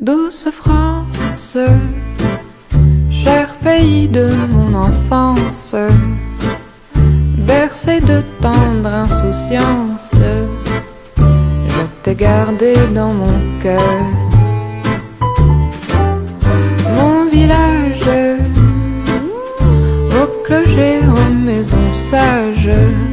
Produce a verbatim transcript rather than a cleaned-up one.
Douce France, cher pays de mon enfance, bercé de tendre insouciance, je t'ai gardé dans mon cœur. Mon village, aux clochers, aux maisons sages,